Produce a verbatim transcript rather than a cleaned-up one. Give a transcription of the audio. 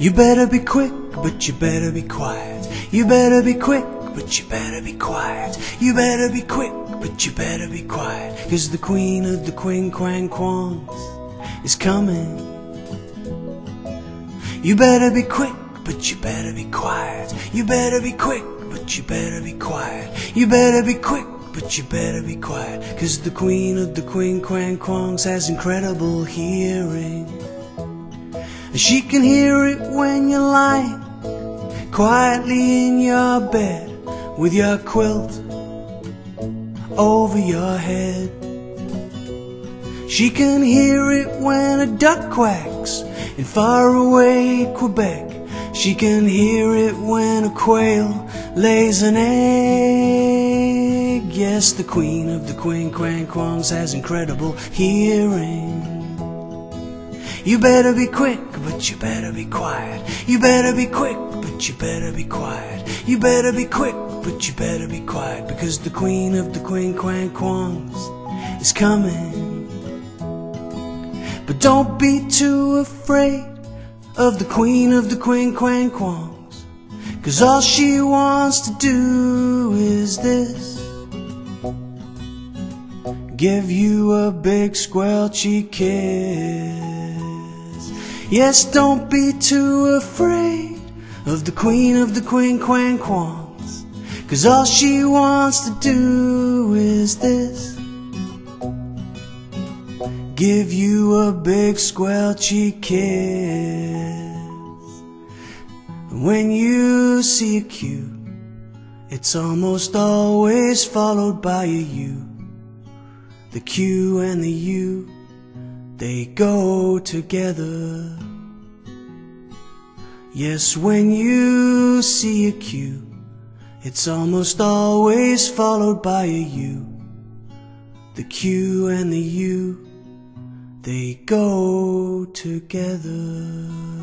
You better be quick, but you better be quiet. You better be quick, but you better be quiet. You better be quick, but you better be quiet. 'Cause the queen of the queen quang quans is coming. You better be quick, but you better be quiet. You better be quick, but you better be quiet. You better be quick, but you better be quiet. 'Cause the queen of the queen quang quangs has incredible hearing. She can hear it when you're lying quietly in your bed with your quilt over your head. She can hear it when a duck quacks in faraway Quebec. She can hear it when a quail lays an egg. Yes, the queen of the queen quang quangs has incredible hearing. You better be quick, but you better be quiet. You better be quick, but you better be quiet. You better be quick, but you better be quiet. Because the queen of the queen quang quangs is coming. But don't be too afraid of the queen of the queen quang quangs, 'cause all she wants to do is this: give you a big squelchy kiss. Yes, don't be too afraid of the queen of the queen quang quangs, 'cause all she wants to do is this: give you a big squelchy kiss. And when you see a Q, it's almost always followed by a U. The Q and the U, they go together. Yes, when you see a Q, it's almost always followed by a U. The Q and the U, they go together.